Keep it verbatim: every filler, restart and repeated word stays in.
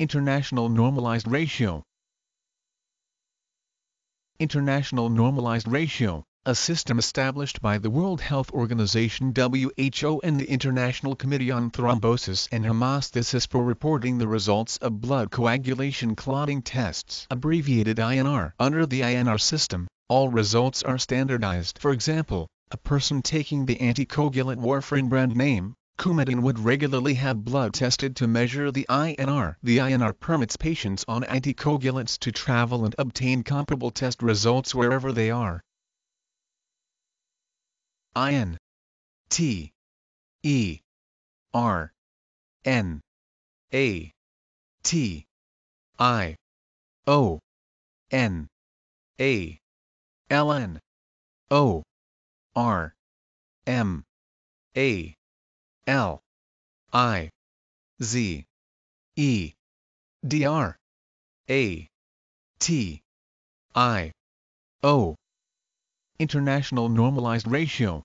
International Normalized Ratio. International Normalized Ratio, a system established by the World Health Organization W H O and the International Committee on Thrombosis and Hemostasis for reporting the results of blood coagulation clotting tests, abbreviated I N R. Under the I N R system, all results are standardized. For example, a person taking the anticoagulant warfarin brand name, Coumadin, would regularly have blood tested to measure the I N R. The I N R permits patients on anticoagulants to travel and obtain comparable test results wherever they are. I N T E R N A T I O N A L N O R M A L I Z E D R A T I O International Normalized Ratio.